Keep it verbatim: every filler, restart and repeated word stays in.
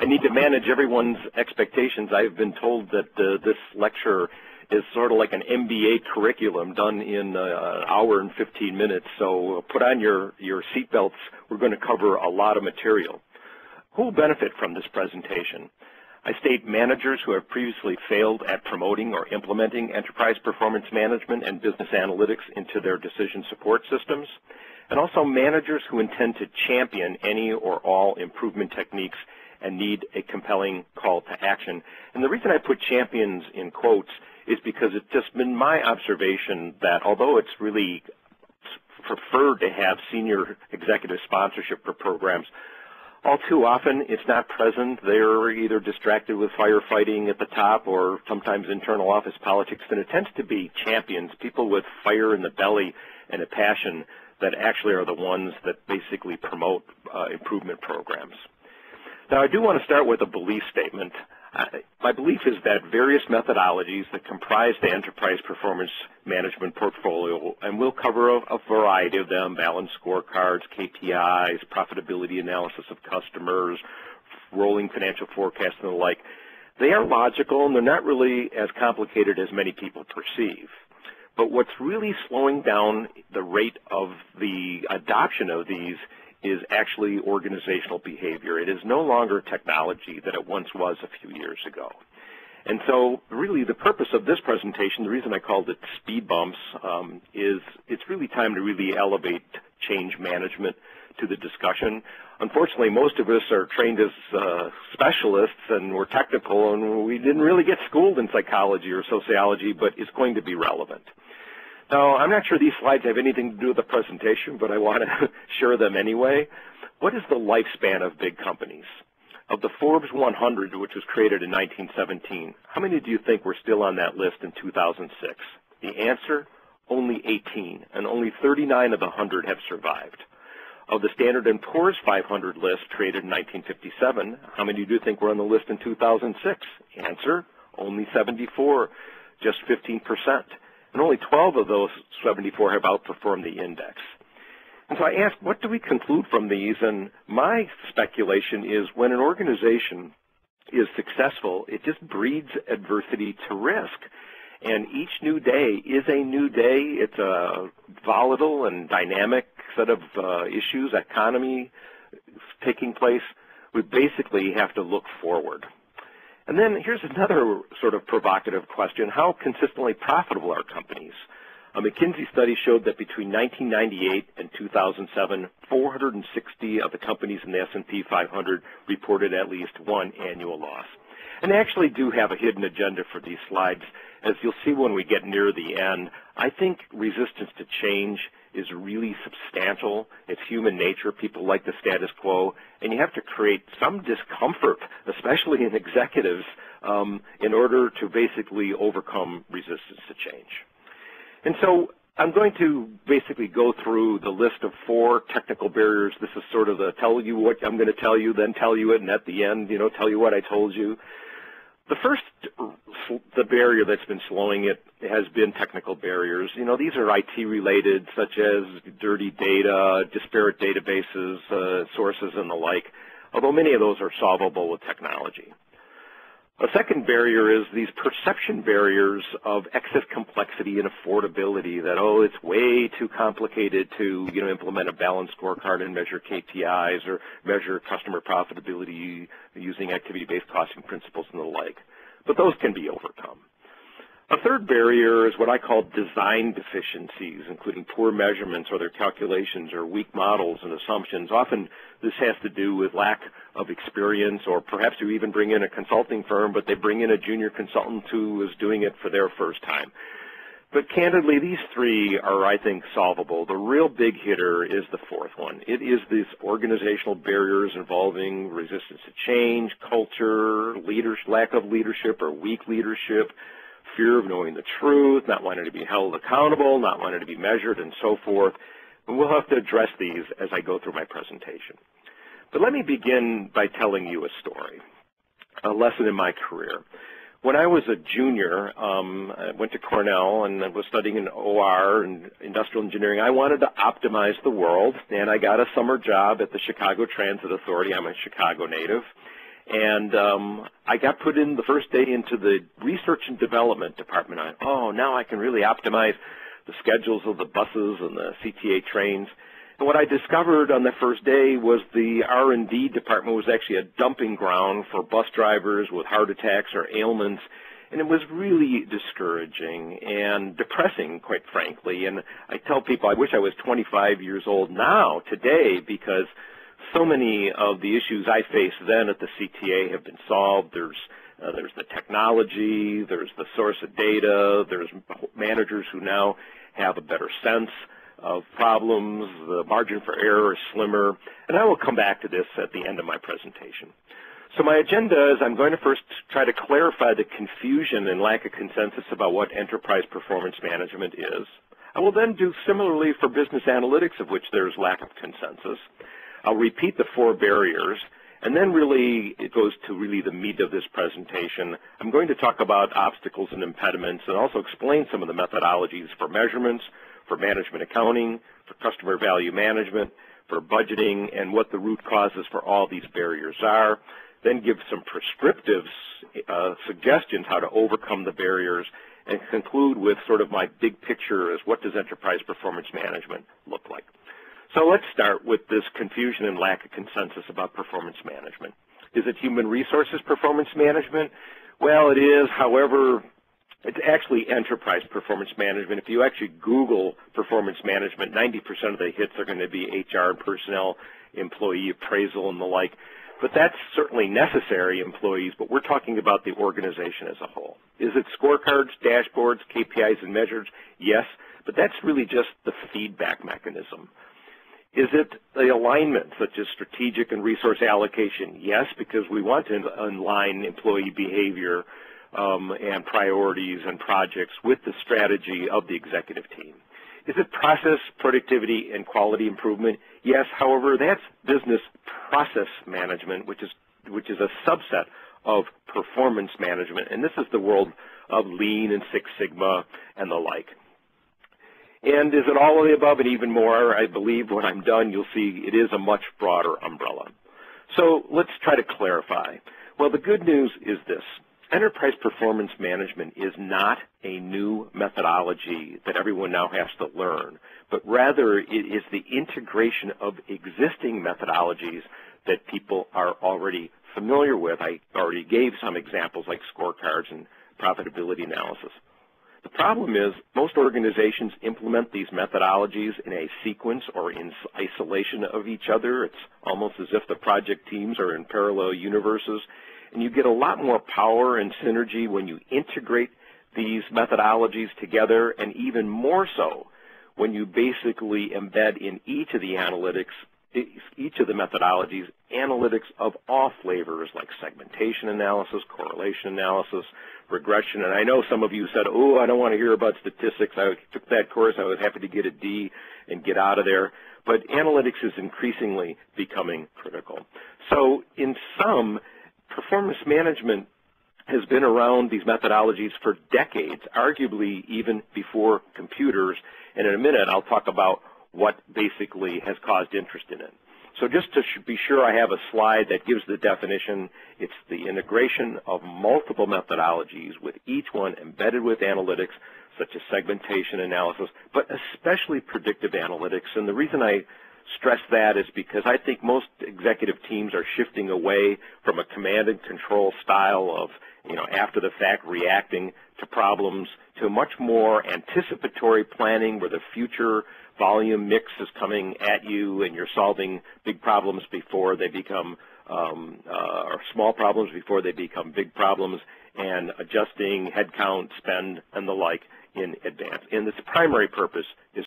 I need to manage everyone's expectations. I've been told that uh, this lecture is sort of like an M B A curriculum done in uh, an hour and fifteen minutes, so put on your, your seatbelts. We're going to cover a lot of material. Who will benefit from this presentation? I state managers who have previously failed at promoting or implementing enterprise performance management and business analytics into their decision support systems, and also managers who intend to champion any or all improvement techniques and need a compelling call to action. And the reason I put champions in quotes is because it's just been my observation that although it's really preferred to have senior executive sponsorship for programs, all too often it's not present. They're either distracted with firefighting at the top or sometimes internal office politics, and it tends to be champions, people with fire in the belly and a passion that actually are the ones that basically promote uh, improvement programs. Now, I do want to start with a belief statement. I, my belief is that various methodologies that comprise the enterprise performance management portfolio, and we'll cover a, a variety of them, balanced scorecards, K P Is, profitability analysis of customers, rolling financial forecasts, and the like, they are logical and they're not really as complicated as many people perceive. But what's really slowing down the rate of the adoption of these is actually organizational behavior. It is no longer technology that it once was a few years ago. And so really the purpose of this presentation, the reason I called it speed bumps, um, is it's really time to really elevate change management to the discussion. Unfortunately, most of us are trained as uh, specialists and we're technical and we didn't really get schooled in psychology or sociology, but it's going to be relevant. Now, I'm not sure these slides have anything to do with the presentation, but I want to share them anyway. What is the lifespan of big companies? Of the Forbes one hundred, which was created in nineteen seventeen, how many do you think were still on that list in two thousand six? The answer, only eighteen, and only thirty-nine of the one hundred have survived. Of the Standard and Poor's five hundred list created in nineteen fifty-seven, how many do you think were on the list in two thousand six? Answer, only seventy-four, just fifteen percent. And only twelve of those seventy-four have outperformed the index. And so I asked, what do we conclude from these? And my speculation is when an organization is successful, it just breeds adversity to risk. And each new day is a new day. It's a volatile and dynamic set of uh, issues, economy taking place. We basically have to look forward. And then here's another sort of provocative question. How consistently profitable are companies? A McKinsey study showed that between nineteen ninety-eight and two thousand seven, four hundred sixty of the companies in the S and P five hundred reported at least one annual loss. And they actually do have a hidden agenda for these slides. As you'll see when we get near the end, I think resistance to change is really substantial. It's human nature. People like the status quo, and you have to create some discomfort, especially in executives, um, in order to basically overcome resistance to change. And so I'm going to basically go through the list of four technical barriers. This is sort of the tell you what I'm going to tell you, then tell you it, and at the end, you know, tell you what I told you. The first, the barrier that's been slowing it has been technical barriers. You know, these are I T related, such as dirty data, disparate databases, uh, sources, and the like, although many of those are solvable with technology. A second barrier is these perception barriers of excess complexity and affordability that, oh, it's way too complicated to, you know, implement a balanced scorecard and measure K P Is or measure customer profitability using activity-based costing principles and the like. But those can be overcome. A third barrier is what I call design deficiencies, including poor measurements or their calculations or weak models and assumptions. Often this has to do with lack of experience, or perhaps you even bring in a consulting firm, but they bring in a junior consultant who is doing it for their first time. But candidly, these three are, I think, solvable. The real big hitter is the fourth one. It is these organizational barriers involving resistance to change, culture, leadership, lack of leadership or weak leadership, fear of knowing the truth, not wanting to be held accountable, not wanting to be measured, and so forth. And we'll have to address these as I go through my presentation. But let me begin by telling you a story, a lesson in my career. When I was a junior, um, I went to Cornell and I was studying in O R and industrial engineering. I wanted to optimize the world, and I got a summer job at the Chicago Transit Authority. I'm a Chicago native. And um, I got put in the first day into the research and development department. I, oh, now I can really optimize the schedules of the buses and the C T A trains. And what I discovered on the first day was the R and D department was actually a dumping ground for bus drivers with heart attacks or ailments. And it was really discouraging and depressing, quite frankly. And I tell people I wish I was twenty-five years old now, today, because so many of the issues I faced then at the C T A have been solved. There's, uh, there's the technology, there's the source of data, there's managers who now have a better sense of problems, the margin for error is slimmer, and I will come back to this at the end of my presentation. So my agenda is I'm going to first try to clarify the confusion and lack of consensus about what enterprise performance management is. I will then do similarly for business analytics, of which there's lack of consensus. I'll repeat the four barriers, and then really it goes to really the meat of this presentation. I'm going to talk about obstacles and impediments and also explain some of the methodologies for measurements, for management accounting, for customer value management, for budgeting, and what the root causes for all these barriers are. Then give some prescriptive uh, suggestions how to overcome the barriers, and conclude with sort of my big picture is what does enterprise performance management look like. So let's start with this confusion and lack of consensus about performance management. Is it human resources performance management? Well, it is. However, it's actually enterprise performance management. If you actually Google performance management, ninety percent of the hits are going to be H R, personnel, employee appraisal, and the like. But that's certainly necessary, employees, but we're talking about the organization as a whole. Is it scorecards, dashboards, K P Is, and measures? Yes, but that's really just the feedback mechanism. Is it the alignment, such as strategic and resource allocation? Yes, because we want to align employee behavior um, and priorities and projects with the strategy of the executive team. Is it process, productivity, and quality improvement? Yes, however, that's business process management, which is, which is a subset of performance management, and this is the world of Lean and Six Sigma and the like. And is it all of the above and even more? I believe when I'm done, you'll see it is a much broader umbrella. So let's try to clarify. Well, the good news is this. Enterprise performance management is not a new methodology that everyone now has to learn, but rather it is the integration of existing methodologies that people are already familiar with. I already gave some examples like scorecards and profitability analysis. The problem is most organizations implement these methodologies in a sequence or in isolation of each other. It's almost as if the project teams are in parallel universes, and you get a lot more power and synergy when you integrate these methodologies together, and even more so when you basically embed in each of the analytics, each of the methodologies, analytics of all flavors like segmentation analysis, correlation analysis, regression. And I know some of you said, oh, I don't want to hear about statistics. I took that course. I was happy to get a D and get out of there. But analytics is increasingly becoming critical. So in sum, performance management has been around these methodologies for decades, arguably even before computers. And in a minute, I'll talk about what basically has caused interest in it. So just to be sure I have a slide that gives the definition, it's the integration of multiple methodologies with each one embedded with analytics such as segmentation analysis, but especially predictive analytics. And the reason I stress that is because I think most executive teams are shifting away from a command and control style of, you know, after the fact reacting to problems to much more anticipatory planning where the future volume mix is coming at you and you're solving big problems before they become, um, uh, or small problems before they become big problems, and adjusting headcount, spend, and the like in advance. And its primary purpose is